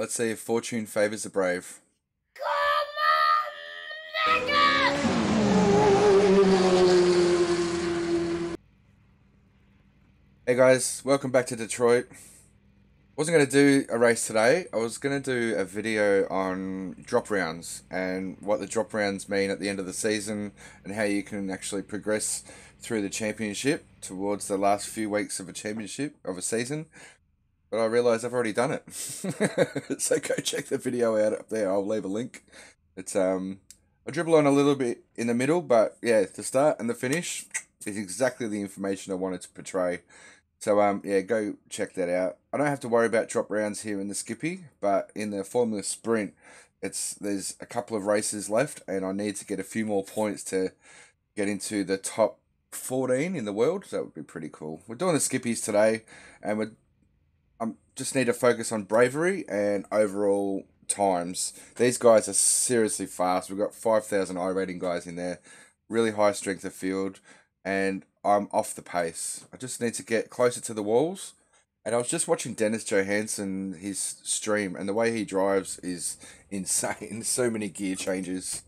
Let's see if fortune favors the brave. Come on, nigga! Hey guys, welcome back to Detroit. Wasn't going to do a race today. I was going to do a video on drop rounds and what the drop rounds mean at the end of the season and how you can actually progress through the championship towards the last few weeks of a championship of a season. But I realised I've already done it. So go check the video out up there. I'll leave a link. It's I dribble on a little bit in the middle, but yeah, the start and the finish is exactly the information I wanted to portray. So yeah, go check that out. I don't have to worry about drop rounds here in the Skippy, but in the Formula Sprint, there's a couple of races left, and I need to get a few more points to get into the top 14 in the world. So that would be pretty cool. We're doing the Skippies today, and we're just need to focus on bravery and overall times. These guys are seriously fast. We've got 5,000 I-rating guys in there, really high strength of field, and I'm off the pace. I just need to get closer to the walls. And I was just watching Dennis Johansson, his stream, and the way he drives is insane. So many gear changes.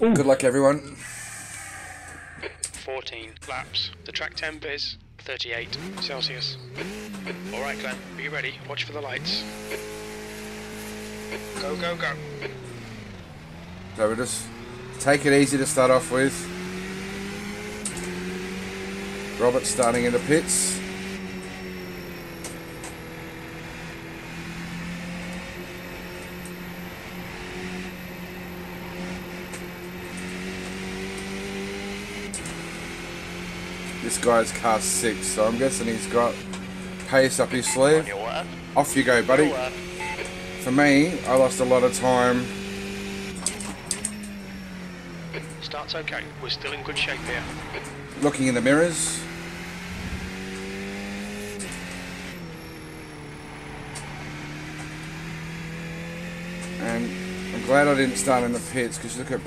Ooh. Good luck, everyone. 14 laps. The track temp is 38 Celsius. All right, Glenn, are you ready? Watch for the lights. Go, go, go. So we just take it easy to start off with. Robert starting in the pits. This guy's car 6, so I'm guessing he's got pace up his sleeve. Off you go, buddy. For me, I lost a lot of time. Starts okay. We're still in good shape here. Looking in the mirrors. And I'm glad I didn't start in the pits, because look at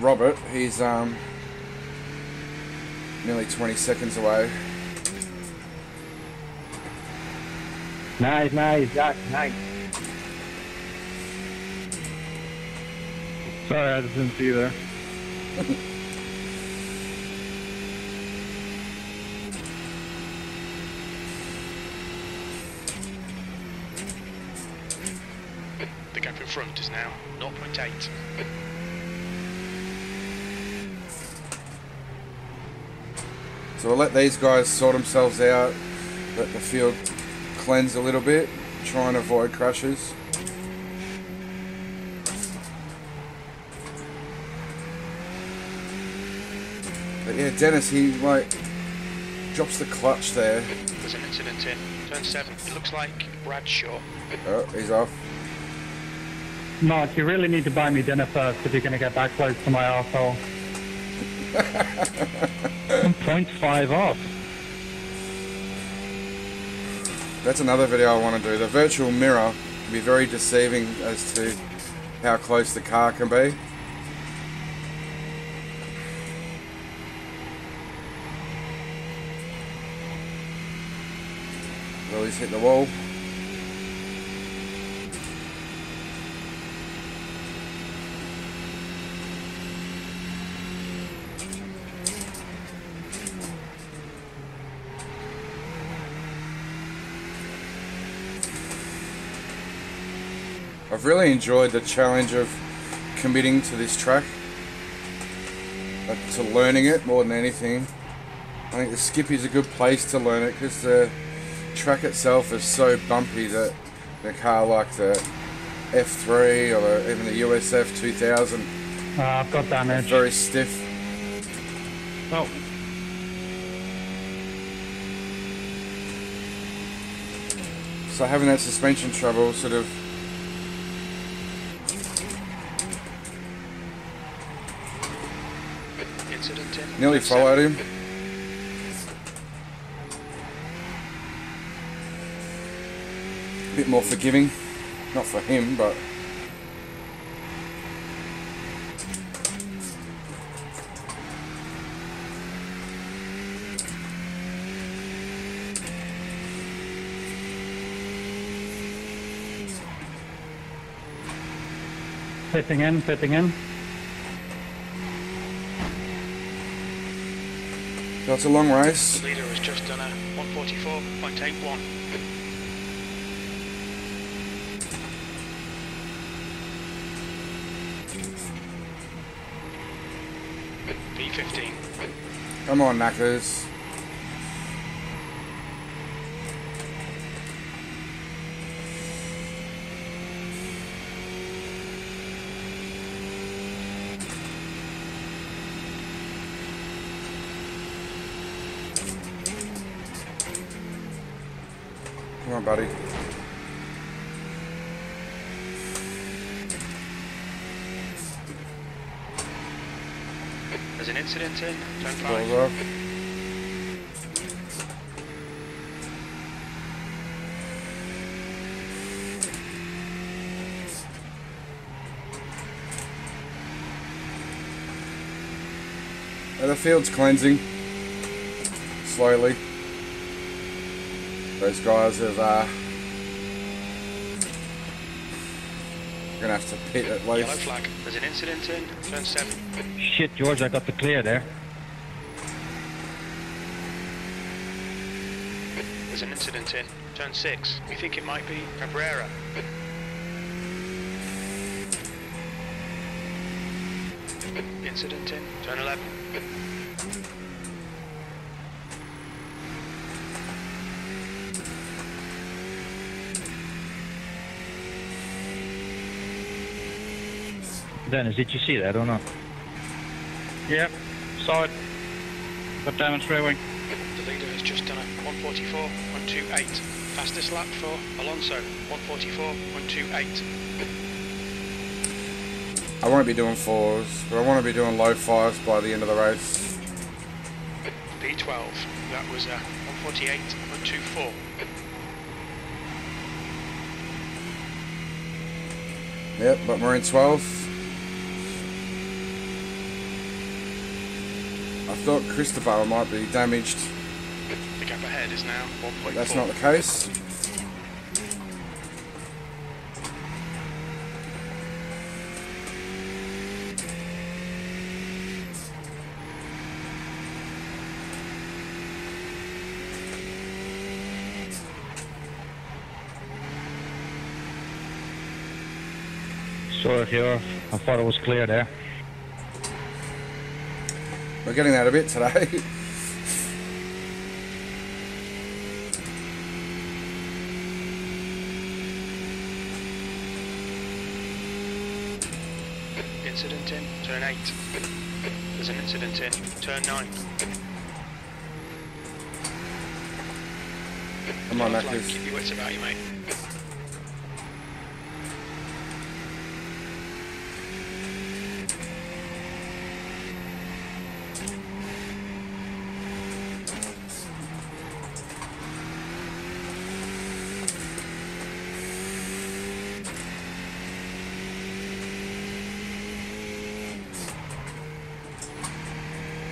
Robert, he's nearly 20 seconds away. Nice, nice, Jack, nice. Sorry, I just didn't see you there. The gap in front is now 0.8. So we'll let these guys sort themselves out, let the field cleanse a little bit, try and avoid crashes. But yeah, Dennis, he like drops the clutch there. There's an incident in turn 7. It looks like Bradshaw. Oh, he's off. Mark, you really need to buy me dinner first if you're going to get that close to my arsehole. I'm 0.5 off. That's another video I want to do. The virtual mirror can be very deceiving as to how close the car can be. Well, he's hit the wall. I've really enjoyed the challenge of committing to this track, to learning it more than anything. I think the Skippy is a good place to learn it, because the track itself is so bumpy that in a car like the F3 or even the USF 2000, I've got damage. Very stiff. Oh. So having that suspension trouble sort of nearly followed him. A bit more forgiving. Not for him, but... Pitting in, pitting in. That's a long race. The leader has just done a 144.81. P15. Come on, knackers. Come on, buddy. There's an incident in turn 5. Up. The field's cleansing slowly. Those guys have gonna have to pit at least. Yellow flag. There's an incident in turn 7. Shit, George, I got the clear there. There's an incident in turn 6. We think it might be Cabrera. Incident in turn 11. Dennis, did you see that or not? Yep, saw it. Got damage rear wing. The leader has just done a 144.128. Fastest lap for Alonso, 144.128. I won't be doing 4s, but I want to be doing low 5s by the end of the race. P12, that was a 148.124. Yep, but we're in 12. I thought Cristobal might be damaged. The gap ahead is now 1.4. That's not the case. Sorry here, I thought it was clear there. We're getting that a bit today. Incident in turn 8. There's an incident in turn 9. Come on, Matthews. Keep your wits about you, mate.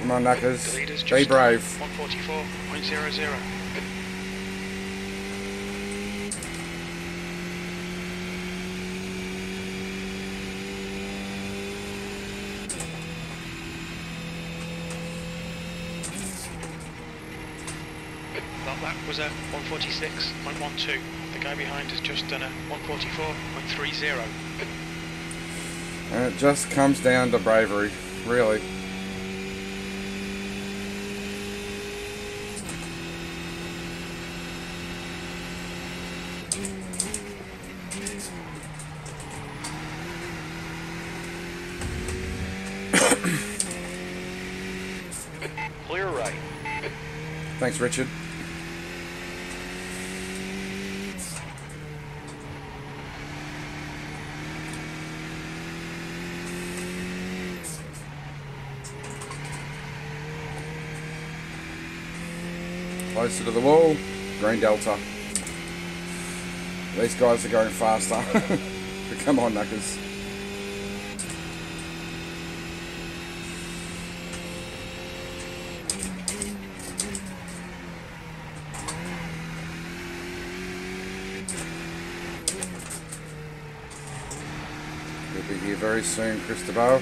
Come on, knackers. Be brave. 144.00. That lap was a 146.12. The guy behind has just done a 144.30. And it just comes down to bravery, really. Thanks, Richard. Closer to the wall, green delta. These guys are going faster. But come on, knackers. be here very soon, Cristobal.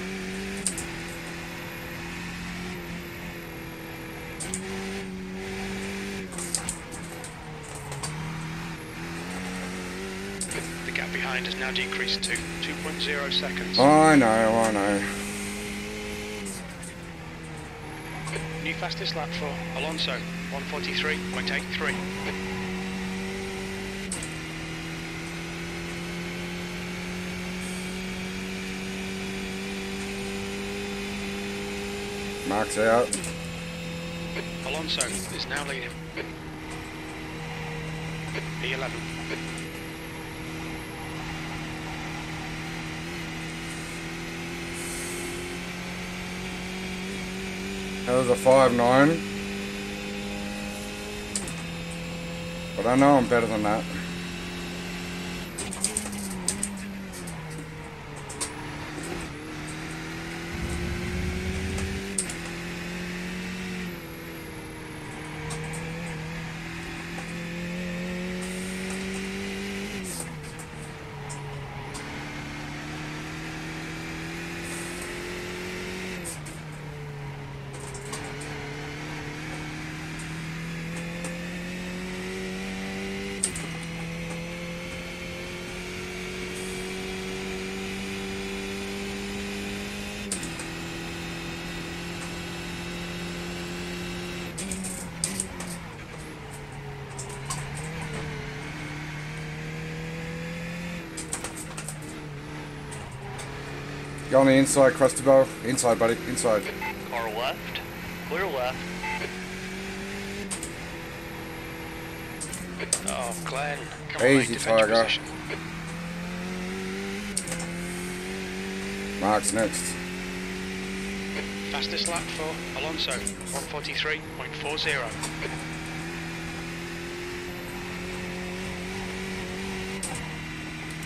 The gap behind has now decreased to 2.0 seconds. I know. New fastest lap for Alonso, 1:43.83. Mark's out. Alonso is now leading. P11. That was a 5.9. But I know I'm better than that. Go on the inside, Cristobal. Inside, buddy. Inside. Car left. Clear left. Oh, Glenn. Come easy, on, Tiger. Mark's next. Fastest lap for Alonso. 1:43.40.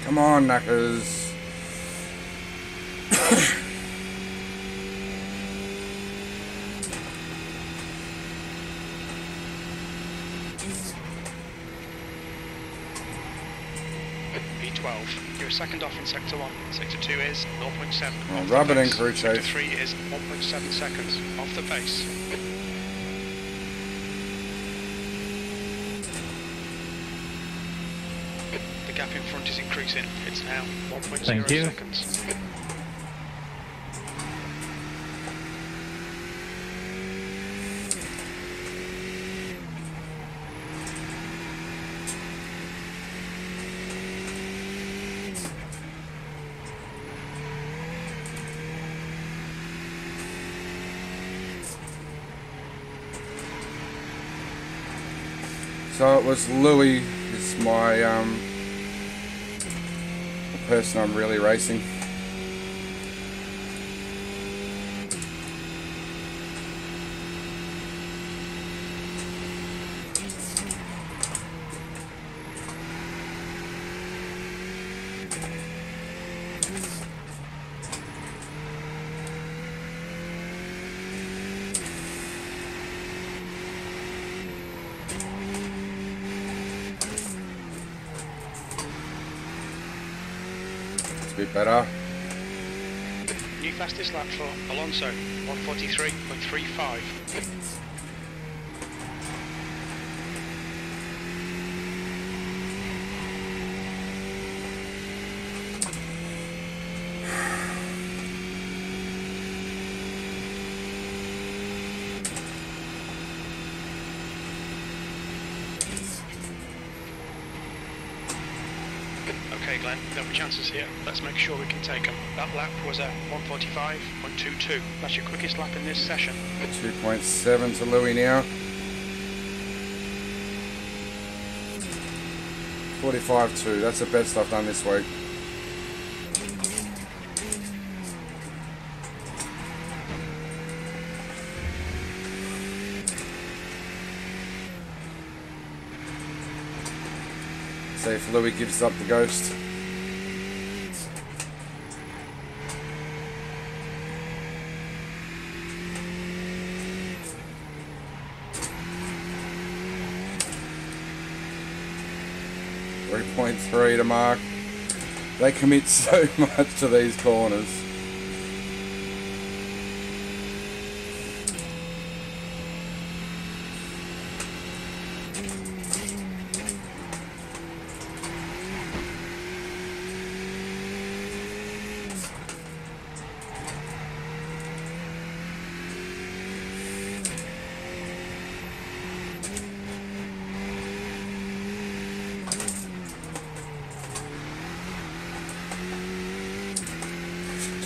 Come on, knackers. P12, you're a second off in sector 1. Sector 2 is 0.7. Oh, rub it in, crew chief. Sector 3 is 1.7 seconds off the pace. The gap in front is increasing. It's now 1.0 seconds. So it was Louis, is my the person I'm really racing. Better. New fastest lap for Alonso, 1:43.35. Okay, Glenn, there'll be chances here. Let's make sure we can take them. That lap was a 1:45.22. That's your quickest lap in this session. 2.7 to Louis now. 45.2. That's the best I've done this week. See if Louis gives up the ghost. .3 to Mark. They commit so much to these corners.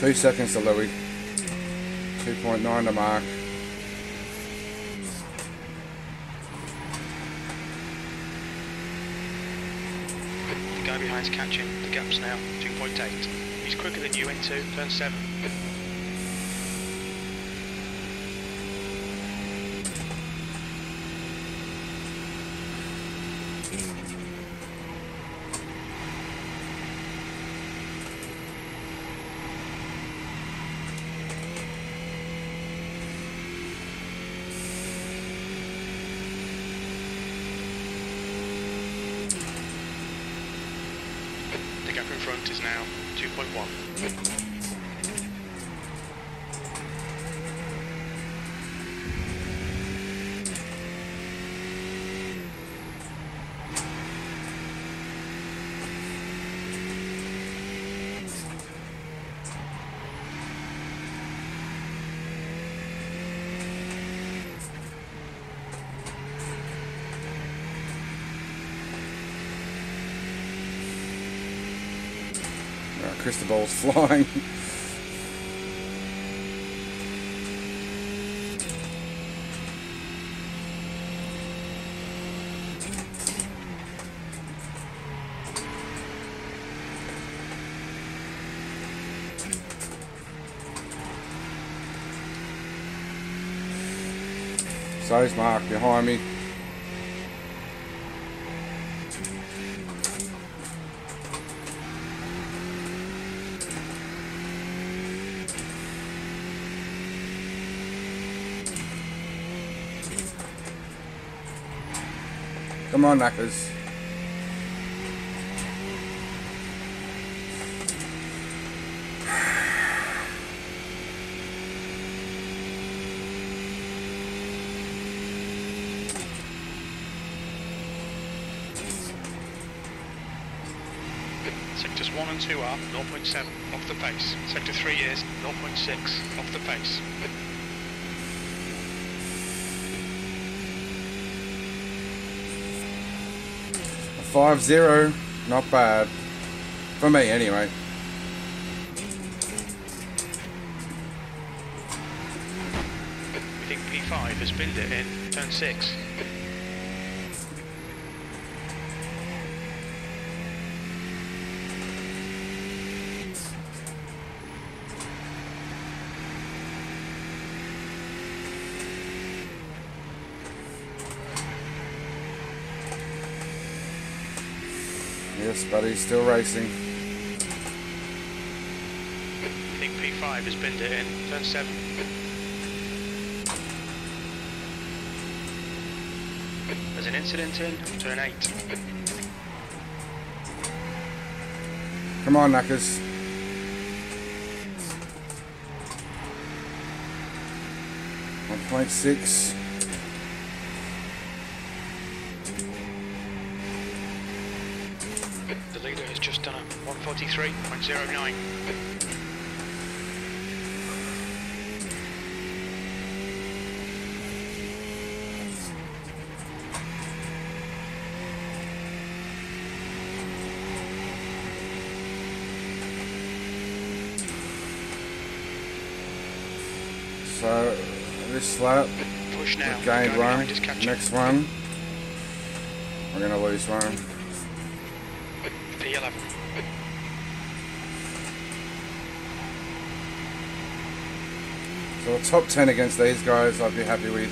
Two seconds to Louis. 2.9 to Mark. The guy behind's catching. The gap's now 2.8. He's quicker than you into turn 7. The ball's flying. So's Mark behind me. Come on, knackers. Sectors 1 and 2 are 0.7 off the pace. Sector 3 is 0.6 off the pace. .50, not bad. For me, anyway. We think P5 has binned it in turn 6. But he's still racing. I think P5 has binned it in turn 7. There's an incident in turn 8. Come on, knackers. .6. Just done a 143.09. So this lap, push now. We've gained one. Next one, we're gonna lose one. P11. So a top 10 against these guys I'd be happy with.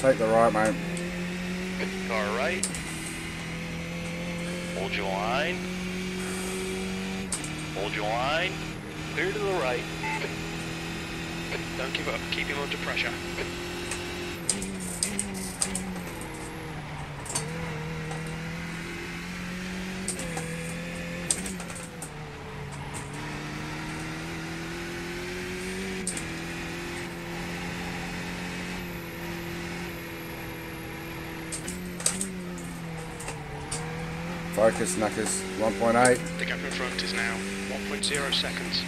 Take the right, mate. Get the car right. Hold your line. Hold your line. Clear to the right. Don't give up. Keep him under pressure. Focus, knackers. 1.8. The gap in front is now 1.0 seconds.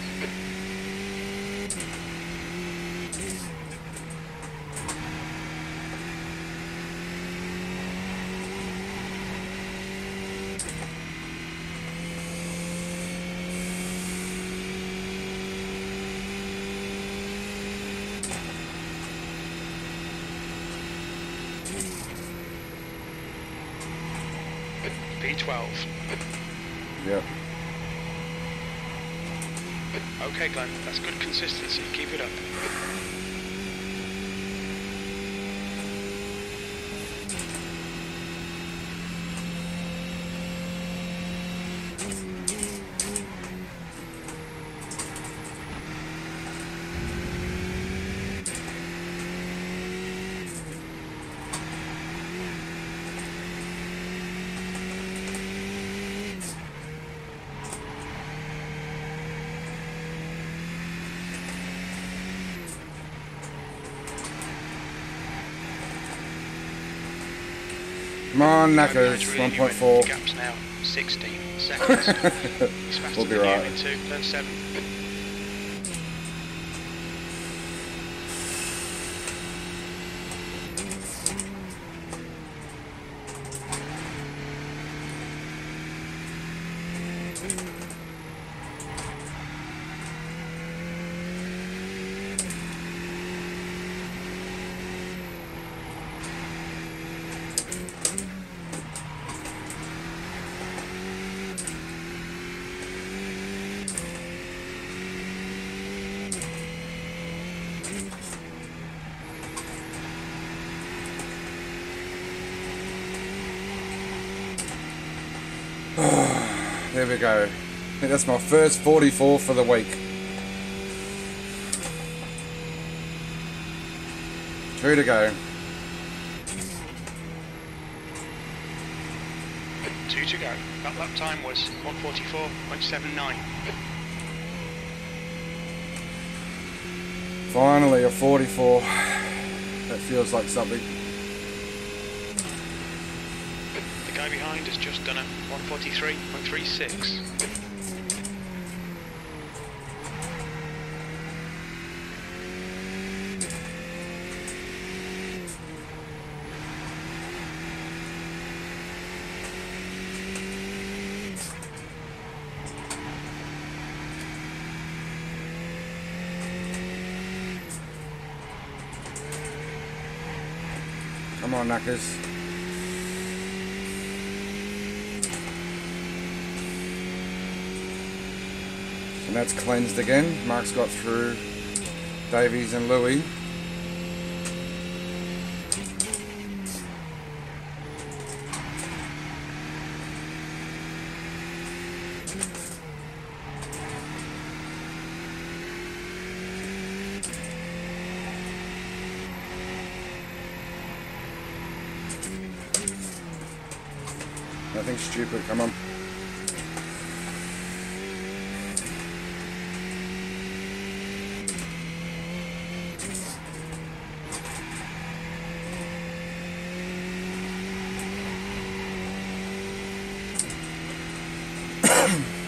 P12. Yeah. Okay, Glenn, that's good consistency. Keep it up. Knackers, 1.4. Gaps now, 16 seconds. He's faster we'll be than right. You in 2.7. There we go. I think that's my first 44 for the week. 2 to go. 2 to go. That lap time was 144.79. Finally a 44. That feels like something. The guy behind has just done a 143.36. Come on, knackers. And that's cleansed again. Mark's got through Davies and Louis. Nothing stupid, come on.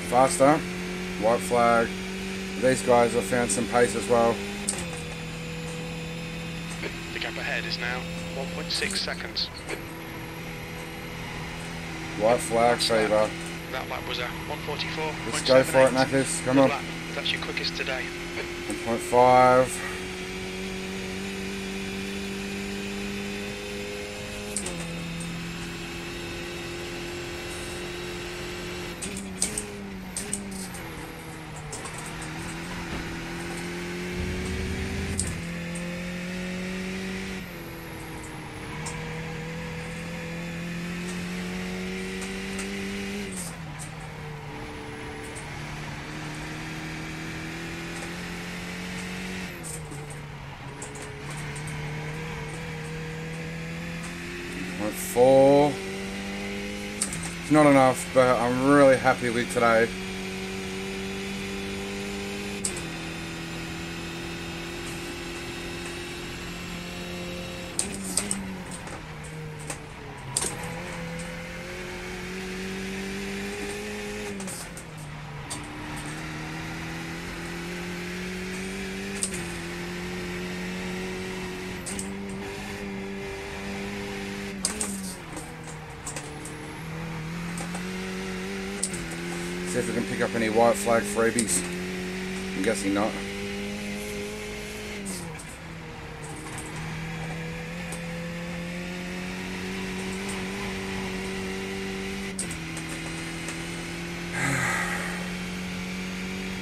Faster, white flag. These guys have found some pace as well. The gap ahead is now 1.6 seconds. White flag favour. That lap was a 144. Let's go for it, knackers. Come on. That's your quickest today. 1.5. 4. It's not enough, but I'm really happy with today. See if we can pick up any white flag freebies. I'm guessing not.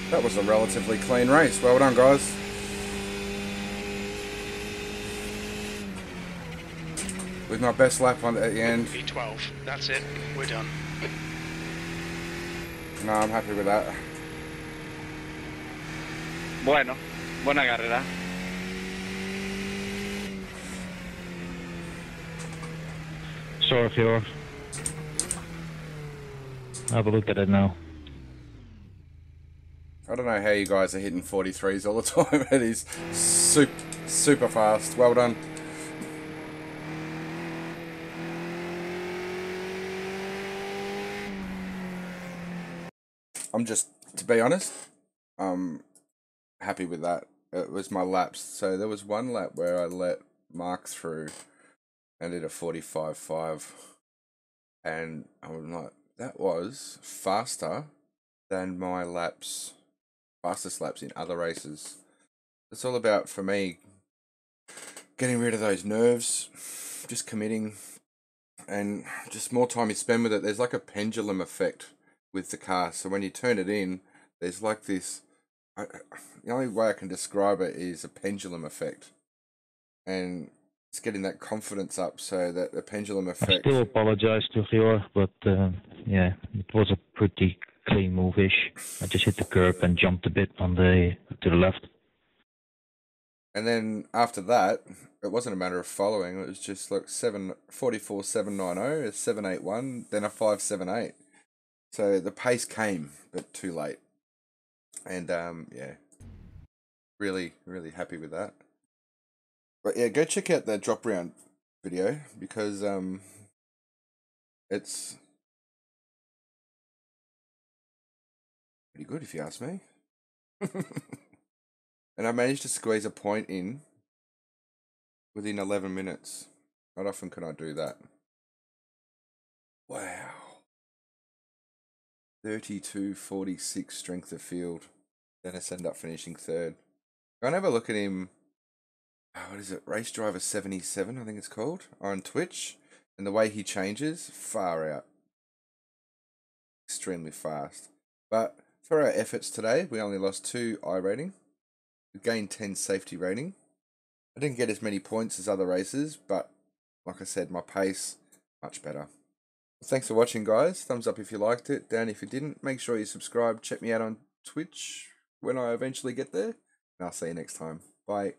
That was a relatively clean race. Well done, guys. With my best lap on at the end. V12. That's it. We're done. No, I'm happy with that. Bueno, buena carrera. Sorry, Fior. Have a look at it now. I don't know how you guys are hitting 43s all the time. It is super fast. Well done. I'm just, to be honest, happy with that. It was my laps. So there was one lap where I let Mark through and did a 45.5. And I'm like, that was faster than my laps, fastest laps in other races. It's all about, for me, getting rid of those nerves, just committing, and just more time you spend with it. There's like a pendulum effect with the car, so when you turn it in, there's like this, the only way I can describe it is a pendulum effect, and it's getting that confidence up, so that the pendulum effect. I still apologise to Gior, but yeah, it was a pretty clean move-ish. I just hit the curb and jumped a bit on the to the left. And then after that, it wasn't a matter of following. It was just like 7:44.790, a 7:81, then a 5:78. So the pace came, but too late. And yeah, really happy with that. But yeah, go check out the drop round video, because it's pretty good if you ask me. And I managed to squeeze a point in within 11 minutes. Not often can I do that. Wow. 32.46 strength of field. Dennis ended up finishing third. Go and have a look at him. What is it? Race Driver 77, I think it's called, on Twitch. And the way he changes, far out. Extremely fast. But for our efforts today, we only lost 2 I-rating. We gained 10 safety rating. I didn't get as many points as other races, but like I said, my pace, much better. Thanks for watching, guys. Thumbs up if you liked it. Down if you didn't. Make sure you subscribe. Check me out on Twitch when I eventually get there. And I'll see you next time. Bye.